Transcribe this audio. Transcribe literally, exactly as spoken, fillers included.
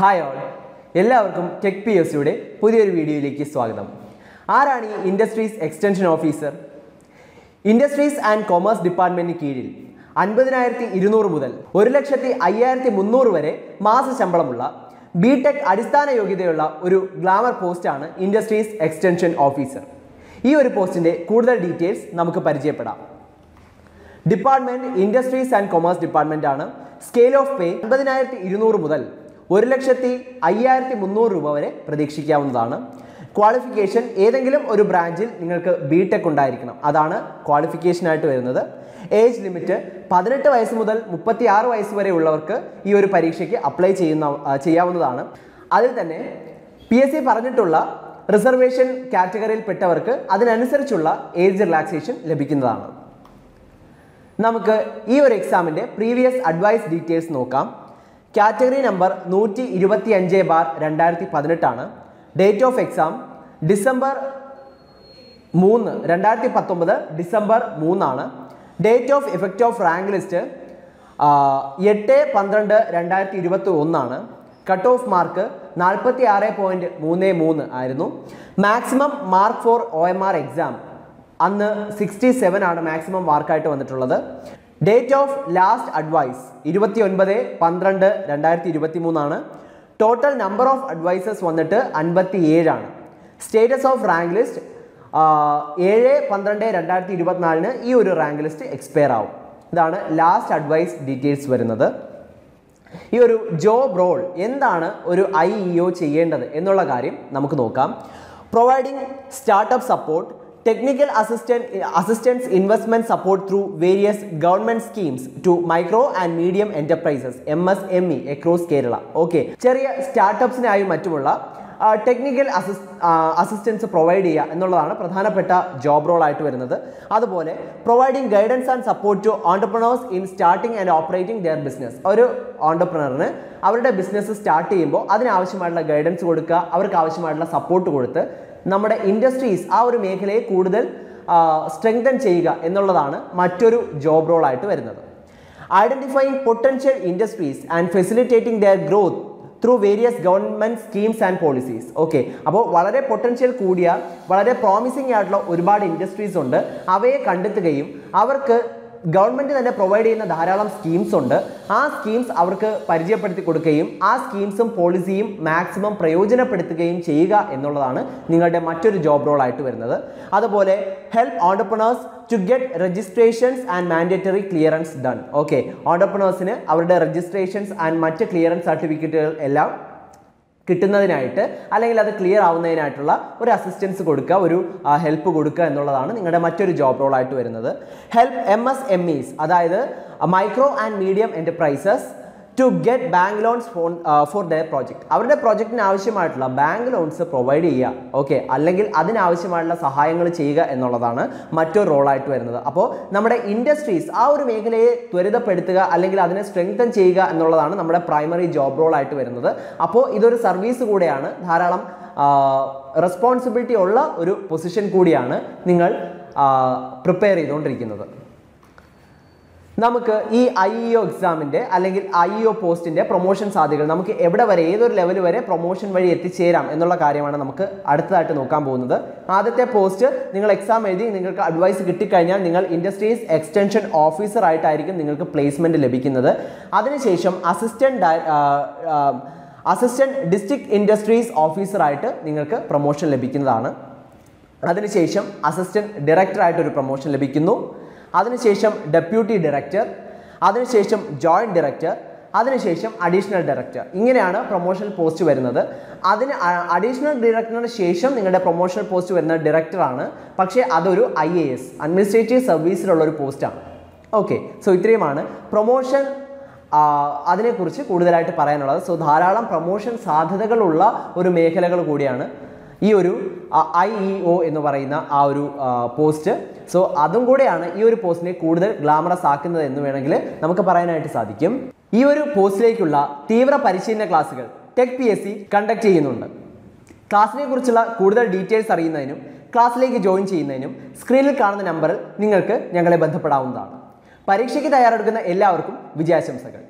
Hi all, welcome to Tech P S C video. This is Industries Extension Officer. Industries and Commerce Department in fifty thousand two hundred മുതൽ one lakh fifty thousand three hundred വരെ മാസ ശമ്പളമുള്ള BTech അടിസ്ഥാന യോഗ്യതയുള്ള ഒരു glamour post ആണ് industries extension officer. ഈ ഒരു പോസ്റ്റിന്റെ കൂടുതൽ ഡീറ്റെയിൽസ് നമുക്ക് പരിചയപ്പെടാം. Department industries and commerce department ആണ്. Scale of pay fifty thousand two hundred മുതൽ one lakh fifty thousand three hundred രൂപ വരെ പ്രതീക്ഷിക്കാവുന്നതാണ്. ക്വാളിഫിക്കേഷൻ ഏതെങ്കിലും ഒരു ബ്രാഞ്ചിൽ നിങ്ങൾക്ക് ബിടെക് ഉണ്ടായിരിക്കണം. അതാണ് ക്വാളിഫിക്കേഷൻ ആയിട്ട് വരുന്നത്. ഏജ് ലിമിറ്റ് പതിനെട്ട് വയസ്സ് മുതൽ മുപ്പത്തിയാറ് വയസ്സ് വരെ ഉള്ളവർക്ക് ഈ ഒരു പരീക്ഷയ്ക്ക് അപ്ലൈ ചെയ്യുന്ന ചെയ്യാവുന്നതാണ്. അതിൽ തന്നെ പി എസ് സി പറഞ്ഞിട്ടുള്ള റിസർവേഷൻ കാറ്റഗറിയിൽ പെട്ടവർക്ക് അതിനനുസരിച്ചുള്ള ഏജ് റിലാക്സേഷൻ ലഭിക്കുന്നതാണ്. നമുക്ക് ഈ ഒരു എക്സാമിൻ്റെ പ്രീവിയസ് അഡ്വൈസ് ഡീറ്റെയിൽസ് നോക്കാം. കാറ്റഗറി നമ്പർ നൂറ്റി ഇരുപത്തി അഞ്ച് ബാർ രണ്ടായിരത്തി പതിനെട്ടാണ്. ഡേറ്റ് ഓഫ് എക്സാം ഡിസംബർ മൂന്ന് രണ്ടായിരത്തി പത്തൊമ്പത് ഡിസംബർ മൂന്നാണ്. Date of effect of rank list എട്ട് പന്ത്രണ്ട് രണ്ടായിരത്തി ഇരുപത്തി ഒന്നാണ്. കട്ട് ഓഫ് മാർക്ക് നാൽപ്പത്തി ആറ് പോയിൻറ്റ് മൂന്ന് മൂന്ന് ആയിരുന്നു. Maximum mark for O M R exam അന്ന് സിക്സ്റ്റി സെവൻ ആണ് മാക്സിമം മാർക്കായിട്ട് വന്നിട്ടുള്ളത്. ഡേറ്റ് ഓഫ് ലാസ്റ്റ് അഡ്വൈസ് ഇരുപത്തി ഒൻപത് പന്ത്രണ്ട് രണ്ടായിരത്തി ഇരുപത്തി മൂന്നാണ്. ടോട്ടൽ നമ്പർ ഓഫ് അഡ്വൈസസ് വന്നിട്ട് അൻപത്തി ഏഴാണ്. സ്റ്റേറ്റസ് ഓഫ് റാങ്ക് ലിസ്റ്റ് ഏഴ് പന്ത്രണ്ട് രണ്ടായിരത്തി ഇരുപത്തിനാലിന് ഈ ഒരു റാങ്ക് ലിസ്റ്റ് എക്സ്പയർ ആവും. ഇതാണ് ലാസ്റ്റ് അഡ്വൈസ് ഡീറ്റെയിൽസ് വരുന്നത്. ഈ ഒരു ജോബ് റോൾ എന്താണ് ഒരു ഐ ഇ ഒ ചെയ്യേണ്ടത് എന്നുള്ള കാര്യം നമുക്ക് നോക്കാം. Providing startup support, technical assistance assistance investment support through various government schemes to micro and medium enterprises M S M E across Kerala. Okay, ചെറിയ സ്റ്റാർട്ടപ്സിനായി മറ്റുമുള്ള ടെക്നിക്കൽ അസിസ്റ്റൻസ് പ്രൊവൈഡ് ചെയ്യുക എന്നുള്ളതാണ് പ്രധാനപ്പെട്ട ജോബ് റോൾ ആയിട്ട് വരുന്നത്. അതുപോലെ providing guidance and support to entrepreneurs in starting and operating their business. ഒരു ഓണ്ടർപ്രണറിന് അവരുടെ ബിസിനസ് സ്റ്റാർട്ട് ചെയ്യുമ്പോൾ അതിനാവശ്യമായിട്ടുള്ള ഗൈഡൻസ് കൊടുക്കുക, അവർക്ക് ആവശ്യമായിട്ടുള്ള സപ്പോർട്ട് കൊടുത്ത് നമ്മുടെ ഇൻഡസ്ട്രീസ് ആ ഒരു മേഖലയെ കൂടുതൽ സ്ട്രെങ്തൻ ചെയ്യുക എന്നുള്ളതാണ് മറ്റൊരു ജോബ് റോൾ ആയിട്ട് വരുന്നത്. Identifying potential industries and facilitating their growth through various government schemes and policies. Okay, അപ്പോൾ വളരെ പൊട്ടൻഷ്യൽ കൂടിയ വളരെ പ്രോമിസിംഗ് ആയിട്ടുള്ള ഒരുപാട് ഇൻഡസ്ട്രീസ് ഉണ്ട്. അവയെ കണ്ടെത്തുകയും അവർക്ക് ഗവൺമെൻറ് തന്നെ പ്രൊവൈഡ് ചെയ്യുന്ന ധാരാളം സ്കീംസ് ഉണ്ട്. ആ സ്കീംസ് അവർക്ക് പരിചയപ്പെടുത്തി കൊടുക്കുകയും ആ സ്കീംസും പോളിസിയും മാക്സിമം പ്രയോജനപ്പെടുത്തുകയും ചെയ്യുക എന്നുള്ളതാണ് നിങ്ങളുടെ മറ്റൊരു ജോബ് റോൾ ആയിട്ട് വരുന്നത്. അതുപോലെ help entrepreneurs to get registrations and mandatory clearance done. Okay, ഓണ്ടർപ്രണേഴ്സിന് അവരുടെ രജിസ്ട്രേഷൻസ് ആൻഡ് മറ്റ് ക്ലിയറൻസ് സർട്ടിഫിക്കറ്റുകൾ എല്ലാം കിട്ടുന്നതിനായിട്ട് അല്ലെങ്കിൽ അത് ക്ലിയർ ആവുന്നതിനായിട്ടുള്ള ഒരു അസിസ്റ്റൻസ് കൊടുക്കുക, ഒരു ഹെൽപ്പ് കൊടുക്കുക എന്നുള്ളതാണ് നിങ്ങളുടെ മറ്റൊരു ജോബ് റോൾ ആയിട്ട് വരുന്നത്. Help M S M Es, അതായത് micro and medium enterprises to get bank loans phone for the project. അവരുടെ പ്രോജക്റ്റിന് ആവശ്യമായിട്ടുള്ള ബാങ്ക് ലോൺസ് പ്രൊവൈഡ് ചെയ്യുക. ഓക്കെ, അല്ലെങ്കിൽ അതിനാവശ്യമായിട്ടുള്ള സഹായങ്ങൾ ചെയ്യുക എന്നുള്ളതാണ് മറ്റൊരു റോളായിട്ട് വരുന്നത്. അപ്പോൾ നമ്മുടെ ഇൻഡസ്ട്രീസ് ആ ഒരു മേഖലയെ ത്വരിതപ്പെടുത്തുക അല്ലെങ്കിൽ അതിനെ സ്ട്രെങ്തൻ ചെയ്യുക എന്നുള്ളതാണ് നമ്മുടെ പ്രൈമറി ജോബ് റോളായിട്ട് വരുന്നത്. അപ്പോൾ ഇതൊരു സർവീസ് കൂടെയാണ്, ധാരാളം റെസ്പോൺസിബിലിറ്റി ഉള്ള ഒരു പൊസിഷൻ കൂടിയാണ് നിങ്ങൾ പ്രിപ്പയർ ചെയ്തുകൊണ്ടിരിക്കുന്നത്. നമുക്ക് ഈ ഐ ഇ ഒ എക്സാമിൻ്റെ അല്ലെങ്കിൽ ഐ ഇ ഒ പോസ്റ്റിൻ്റെ പ്രൊമോഷൻ സാധ്യതകൾ നമുക്ക് എവിടെ വരെ ഏതൊരു ലെവൽ വരെ പ്രൊമോഷൻ വഴി എത്തിച്ചേരാം എന്നുള്ള കാര്യമാണ് നമുക്ക് അടുത്തതായിട്ട് നോക്കാൻ പോകുന്നത്. ആദ്യത്തെ പോസ്റ്റ് നിങ്ങൾ എക്സാം എഴുതി നിങ്ങൾക്ക് അഡ്വൈസ് കിട്ടിക്കഴിഞ്ഞാൽ നിങ്ങൾ ഇൻഡസ്ട്രീസ് എക്സ്റ്റൻഷൻ ഓഫീസറായിട്ടായിരിക്കും നിങ്ങൾക്ക് പ്ലേസ്മെൻറ്റ് ലഭിക്കുന്നത്. അതിനുശേഷം അസിസ്റ്റൻറ്റ് ഡയ അസിസ്റ്റൻറ്റ് ഡിസ്ട്രിക്ട് ഇൻഡസ്ട്രീസ് ഓഫീസറായിട്ട് നിങ്ങൾക്ക് പ്രൊമോഷൻ ലഭിക്കുന്നതാണ്. അതിനുശേഷം അസിസ്റ്റൻറ്റ് ഡയറക്ടറായിട്ടൊരു പ്രൊമോഷൻ ലഭിക്കുന്നു. അതിനുശേഷം ഡെപ്യൂട്ടി ഡയറക്ടർ, അതിനുശേഷം ജോയിൻറ്റ് ഡയറക്ടർ, അതിനുശേഷം അഡീഷണൽ ഡയറക്ടർ. ഇങ്ങനെയാണ് പ്രൊമോഷണൽ പോസ്റ്റ് വരുന്നത്. അതിന് അഡീഷണൽ ഡയറക്ടറിന് ശേഷം നിങ്ങളുടെ പ്രൊമോഷണൽ പോസ്റ്റ് വരുന്ന ഡയറക്ടറാണ്. പക്ഷേ അതൊരു ഐ എ എസ് അഡ്മിനിസ്ട്രേറ്റീവ് സർവീസിലുള്ളൊരു പോസ്റ്റാണ്. ഓക്കെ, സോ ഇത്രയുമാണ് പ്രൊമോഷൻ അതിനെക്കുറിച്ച് കൂടുതലായിട്ട് പറയാനുള്ളത്. സോ ധാരാളം പ്രൊമോഷൻ സാധ്യതകളുള്ള ഒരു മേഖലകൾ കൂടിയാണ് ഈ ഒരു ഐ ഇ ഒ എന്ന് പറയുന്ന ആ ഒരു പോസ്റ്റ്. സോ അതും കൂടെയാണ് ഈ ഒരു പോസ്റ്റിനെ കൂടുതൽ ഗ്ലാമറസ് ആക്കുന്നത് എന്ന് വേണമെങ്കിൽ നമുക്ക് പറയാനായിട്ട് സാധിക്കും. ഈ ഒരു പോസ്റ്റിലേക്കുള്ള തീവ്ര പരിശീലന ക്ലാസ്സുകൾ tech P S C conduct ചെയ്യുന്നുണ്ട്. ക്ലാസ്സിനെ കുറിച്ചുള്ള കൂടുതൽ ഡീറ്റെയിൽസ് അറിയുന്നതിനും ക്ലാസ്സിലേക്ക് ജോയിൻ ചെയ്യുന്നതിനും സ്ക്രീനിൽ കാണുന്ന നമ്പറിൽ നിങ്ങൾക്ക് ഞങ്ങളെ ബന്ധപ്പെടാവുന്നതാണ്. പരീക്ഷയ്ക്ക് തയ്യാറെടുക്കുന്ന എല്ലാവർക്കും വിജയാശംസകൾ.